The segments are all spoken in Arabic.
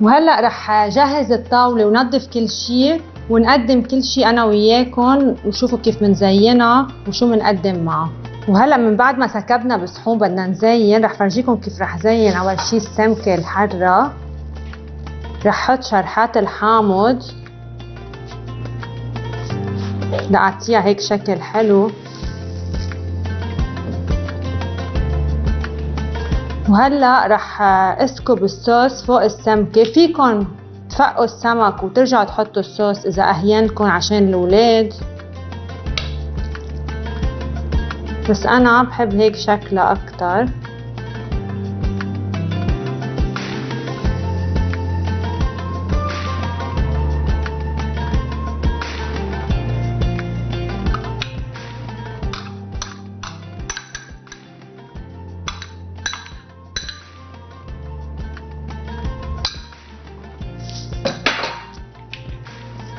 وهلأ رح جهز الطاولة ونظف كل شيء ونقدم كل شيء أنا وياكم وشوفوا كيف منزينها وشو منقدم معه. وهلأ من بعد ما سكبنا بصحون بدنا نزين، رح فرجيكم كيف رح زين. أول شيء السمكة الحرة، رح حط شرحات الحامض لأعطيها هيك شكل حلو. وهلا رح اسكب الصوص فوق السمكه، فيكن تفقوا السمك وترجعوا تحطوا الصوص اذا اهينكم عشان الاولاد، بس انا بحب هيك شكلها اكتر.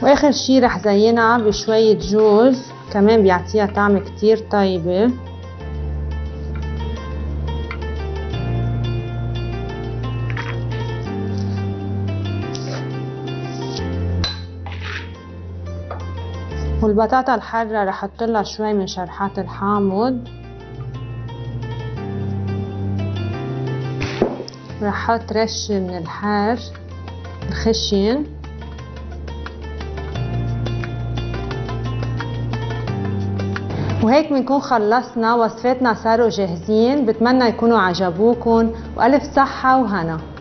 واخر شي رح زينها بشوية جوز كمان بيعطيها طعم كتير طيبة. والبطاطا الحرة رح احطلها شوي من شرحات الحامض، رح احط رشة من الحار الخشن، وهيك بنكون خلصنا وصفاتنا، صاروا جاهزين. بتمنى يكونوا عجبوكم، وألف صحة وهنا.